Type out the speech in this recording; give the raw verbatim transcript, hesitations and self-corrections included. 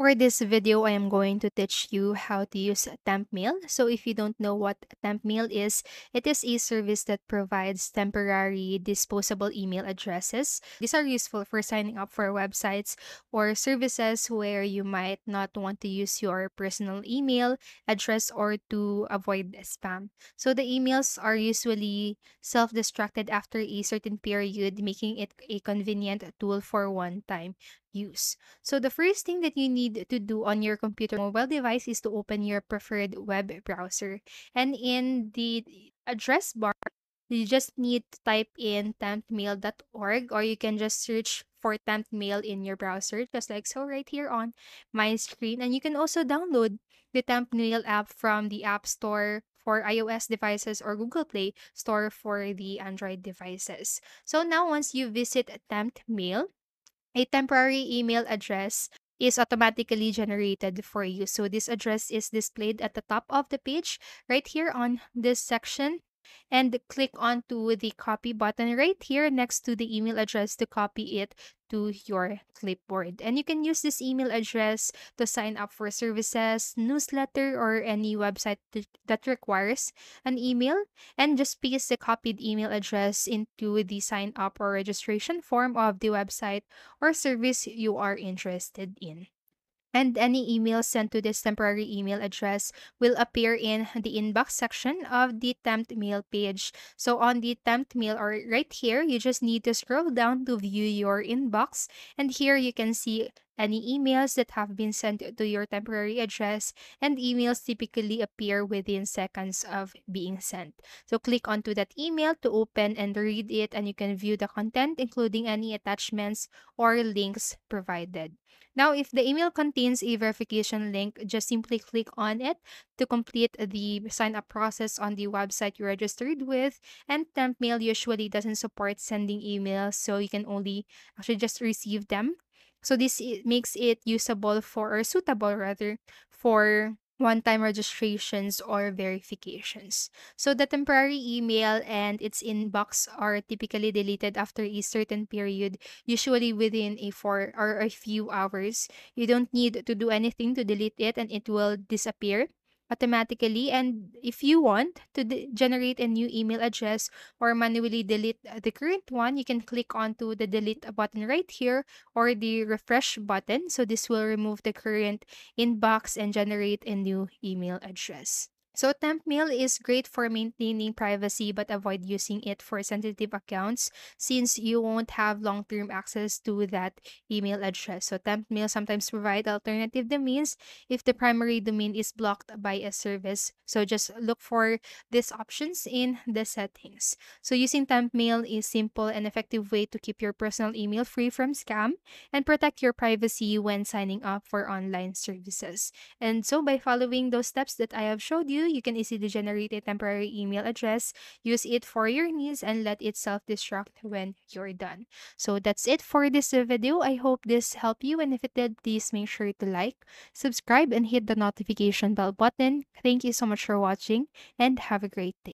For this video, I am going to teach you how to use Temp Mail. So if you don't know what Temp Mail is, it is a service that provides temporary disposable email addresses. These are useful for signing up for websites or services where you might not want to use your personal email address or to avoid spam. So the emails are usually self-destructed after a certain period, making it a convenient tool for one-time use. So the first thing that you need to do on your computer or mobile device is to open your preferred web browser, and in the address bar you just need to type in temp mail dot org, or you can just search for Temp Mail in your browser, just like so right here on my screen. And you can also download the Temp Mail app from the App Store for iOS devices or Google Play Store for the Android devices. So now once you visit Temp Mail, a temporary email address is automatically generated for you. So this address is displayed at the top of the page right here on this section, and click onto the copy button right here next to the email address to copy it to your clipboard. And you can use this email address to sign up for services, newsletter, or any website that requires an email, and just paste the copied email address into the sign up or registration form of the website or service you are interested in. And any email sent to this temporary email address will appear in the inbox section of the Temp Mail page. So on the Temp Mail, or right here, you just need to scroll down to view your inbox. And here you can see any emails that have been sent to your temporary address, and emails typically appear within seconds of being sent. So click onto that email to open and read it, and you can view the content, including any attachments or links provided. Now, if the email contains a verification link, just simply click on it to complete the sign-up process on the website you registered with. And Temp Mail usually doesn't support sending emails, so you can only actually just receive them. So this makes it usable for, or suitable rather, for one-time registrations or verifications. So the temporary email and its inbox are typically deleted after a certain period, usually within a four or a few hours. You don't need to do anything to delete it, and it will disappear automatically. And if you want to generate a new email address or manually delete the current one, you can click onto the delete button right here or the refresh button. So this will remove the current inbox and generate a new email address. So Temp Mail is great for maintaining privacy, but avoid using it for sensitive accounts since you won't have long-term access to that email address. So Temp Mail sometimes provide alternative domains if the primary domain is blocked by a service. So just look for these options in the settings. So using Temp Mail is simple and effective way to keep your personal email free from scam and protect your privacy when signing up for online services. And so by following those steps that I have showed you, you can easily generate a temporary email address, use it for your needs, and let it self-destruct when you're done. So that's it for this video. I hope this helped you, and if it did, please make sure to like, subscribe, and hit the notification bell button. Thank you so much for watching, and have a great day.